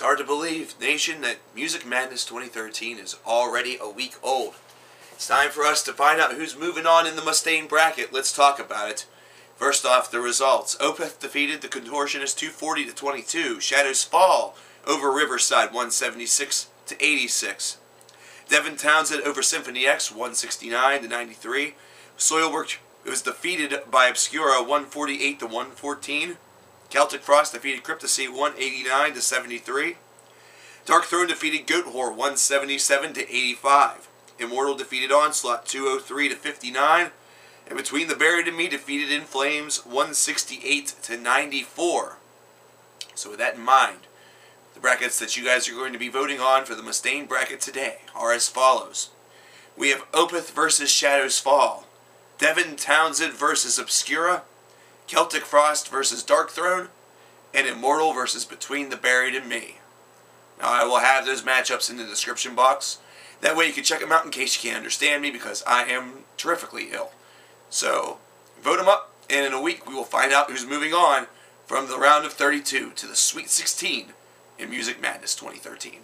It's hard to believe, Nation, that Music Madness 2013 is already a week old. It's time for us to find out who's moving on in the Mustaine bracket. Let's talk about it. First off, the results. Opeth defeated the Contortionists 240-22. Shadows Fall over Riverside 176-86. Devin Townsend over Symphony X 169-93. Soilwork was defeated by Obscura 148-114. Celtic Frost defeated Cryptosy 189-73. Darkthrone defeated Goatwhore 177-85. Immortal defeated Onslaught 203-59. And Between the Buried and Me defeated In Flames 168-94. So with that in mind, the brackets that you guys are going to be voting on for the Mustaine bracket today are as follows. We have Opeth versus Shadows Fall, Devin Townsend versus Obscura, Celtic Frost versus Darkthrone, and Immortal versus Between the Buried and Me. Now I will have those matchups in the description box. That way you can check them out in case you can't understand me, because I am terrifically ill. So vote them up, and in a week we will find out who's moving on from the round of 32 to the Sweet 16 in Music Madness 2013.